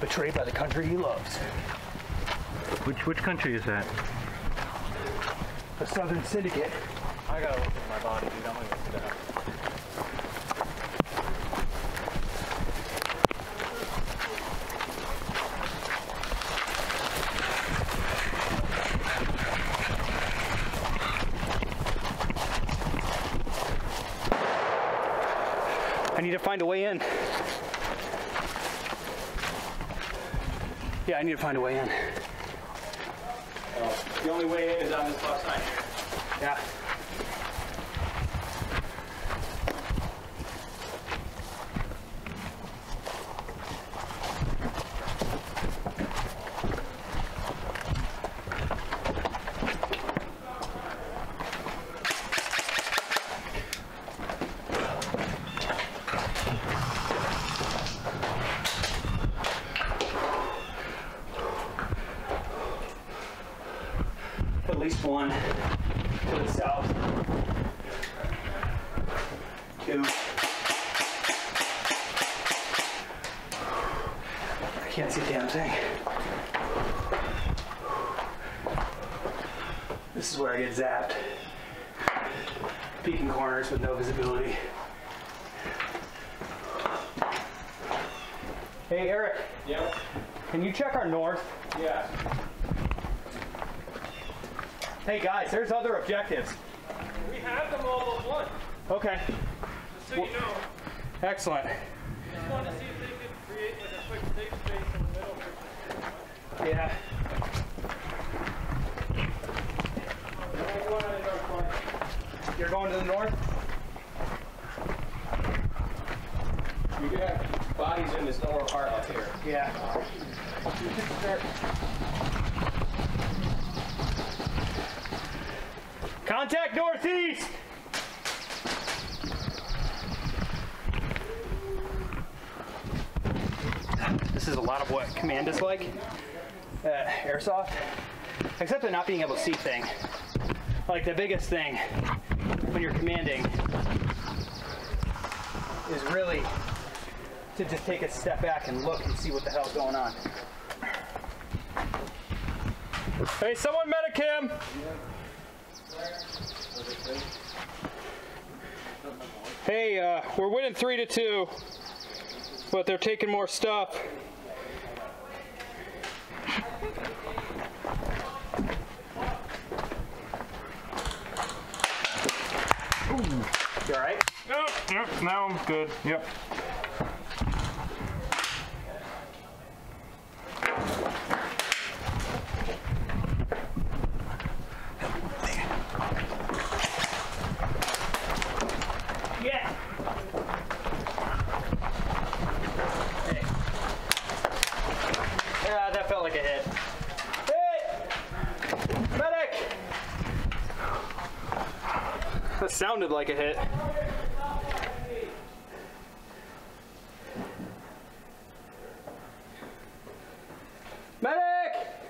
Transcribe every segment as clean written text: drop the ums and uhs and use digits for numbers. betrayed by the country he loves. Which country is that? The Southern Syndicate. I gotta look at my body, dude. I'm gonna get it out. I need to find a way in. Yeah, I need to find a way in. The only way in is on this plus sign here. Yeah. At least one to the south, two. I can't see a damn thing. This is where I get zapped. Peeking corners with no visibility. Hey, Eric. Yeah? Can you check our north? Yeah. Hey guys, there's other objectives. We have them all but one. Okay. Just so you know. Excellent. Just wanted to see if they could create like a quick safe space in the middle. Yeah. You're going to the north? You could have bodies in this lower part up here. Yeah. Contact northeast! This is a lot of what command is like at Airsoft, except for not being able to see things. Like the biggest thing when you're commanding is really to just take a step back and look and see what the hell's going on. Hey, someone medic him! Yeah. Hey, we're winning 3-2, but they're taking more stuff. Ooh. You all right? Yep, now I'm good. Yep. That sounded like a hit. Medic!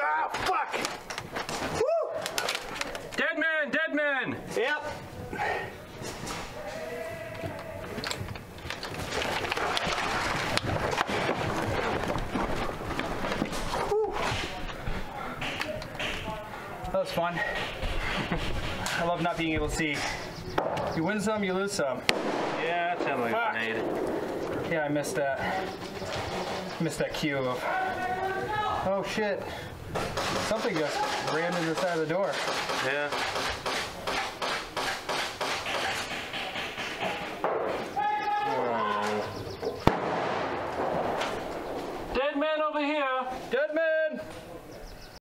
Ah, fuck! Woo! Dead man, dead man! Yep. That was fun. I love not being able to see. You win some, you lose some. Yeah, that sounded like a grenade. Yeah, I missed that. Missed that cue of. Oh shit! Something just rammed into the side of the door. Yeah.